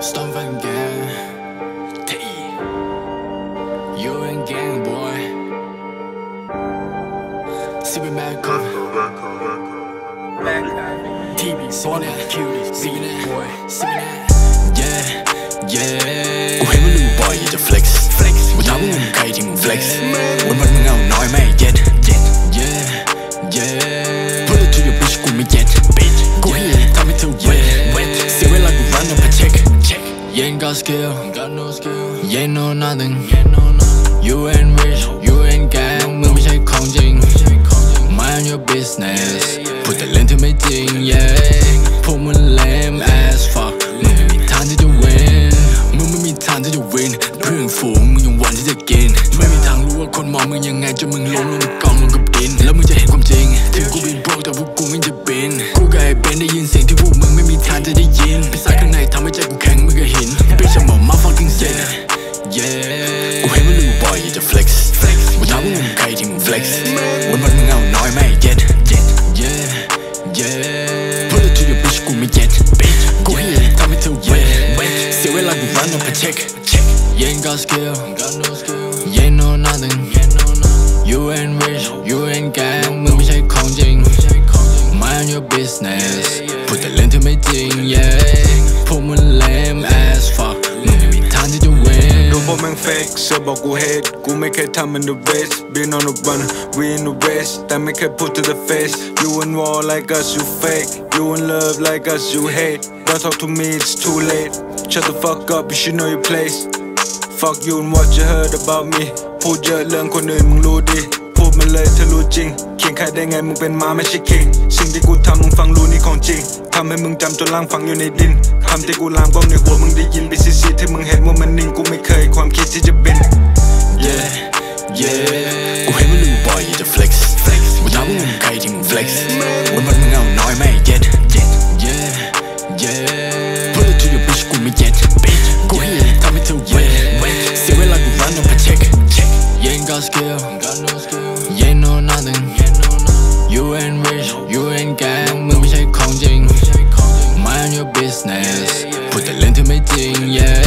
Stomp again. You're in gang, boy. Sipping back up. TV, Sony, cutie, sipping that, boy, sipping that. Yeah, yeah. Go him and boy, you the flex. Go down and guy, you flex. When I'm out, no, I may get. Yeah, yeah. Pull it to your bitch, go me get. Go here, tell me to wet. See it like we run up a check. You ain't got skill, you ain't know nothing. You ain't rich, you ain't gang, no, we say conjing. Mind your business, put the lint in my thing, yeah. Pull my lame as fuck, move me time to the win. Move me time to the win, bring fool, move you want it again. Move me time to work on mom, move you hang out, move long, move gone, move up din. Love me to hate, come ting, till go be broke, that would go in the bin. Go guy, bend the yin, sing to woo, move me time to the yin. Beside the night, time I check, gang, move a hin. Bitch, I'm a motherfucking sick, yeah. Flex, flex, without me kiting flex. When I'm out, no, I may get. Yeah, yeah. Pull it to your bitch, go me get. Go here, tell me to wait. See it like we run up a check. You ain't got skill, you ain't know nothing. You ain't rich, you ain't gang, we say conjing. Mind your business, put the lint in my thing, yeah. Pull my lame ass, fuck, let me time to the win. But man fake, so but go ahead, go make it time in the best. Been on the run, we in the west, that make it put to the face. You in war like us, you fake. You in love like us, you hate. Don't talk to me, it's too late. Shut the fuck up, you should know your place. Fuck you and what you heard about me. Pull your lung, con in moody. Pull my leg to looting. King Kai dang and move in mama shit king. Sing the good time fang loony con ching. Come and mung jump to lang fang you need din. Come take go lam gong the whole mung the yin busy city mung head woman ning go make her quam kiss it bin. Yeah, yeah. Go him a little boy you the flex. Without me kiting flex. When but mung out now I may get. Yeah, yeah. Pull it to your bitch go me get. Go here, tell me to wait. See it like we run up a check. You ain't got skill, you ain't know nothing. You ain't rich, you ain't gang, we say conjing. Mind your business, put the lint in my thing, yeah.